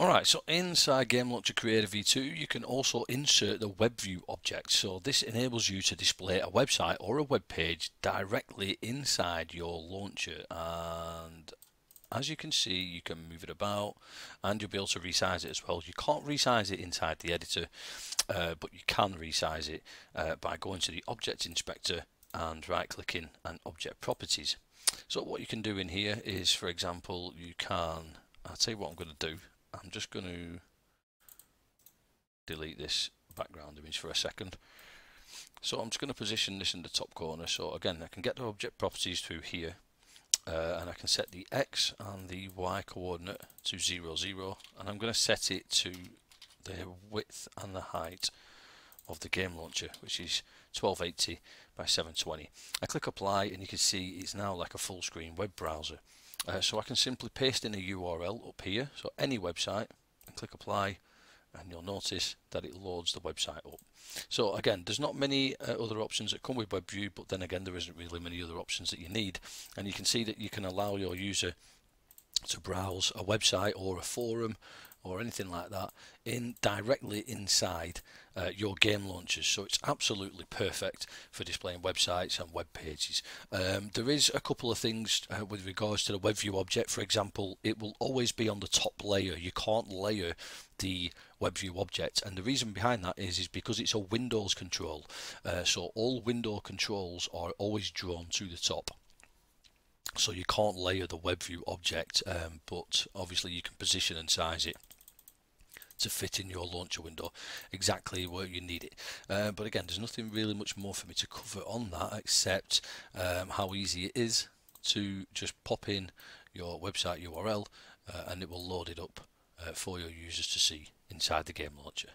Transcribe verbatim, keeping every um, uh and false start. Alright, so inside Game Launcher Creator v two, you can also insert the WebView object. So this enables you to display a website or a web page directly inside your launcher. And as you can see, you can move it about and you'll be able to resize it as well. You can't resize it inside the editor, uh, but you can resize it uh, by going to the Object Inspector and right-clicking and Object Properties. So what you can do in here is, for example, you can... I'll tell you what I'm going to do. I'm just going to delete this background image for a second. So I'm just going to position this in the top corner. So again, I can get the object properties through here, uh, and I can set the X and the Y coordinate to zero, zero, and I'm going to set it to the width and the height of the game launcher, which is twelve eighty by seven twenty. I click apply and you can see it's now like a full screen web browser. Uh, so I can simply paste in a U R L up here, so any website, and click apply, and you'll notice that it loads the website up. So again, there's not many uh, other options that come with WebView, but then again there isn't really many other options that you need. And you can see that you can allow your user to browse a website or a forum or anything like that in directly inside uh, your game launchers, so it's absolutely perfect for displaying websites and web pages. Um, there is a couple of things uh, with regards to the WebView object. For example, it will always be on the top layer. You can't layer the WebView object, and the reason behind that is is because it's a Windows control, uh, so all window controls are always drawn to the top. So you can't layer the WebView object, um, but obviously you can position and size it to fit in your launcher window exactly where you need it. Uh, but again, there's nothing really much more for me to cover on that, except um, how easy it is to just pop in your website U R L uh, and it will load it up uh, for your users to see inside the game launcher.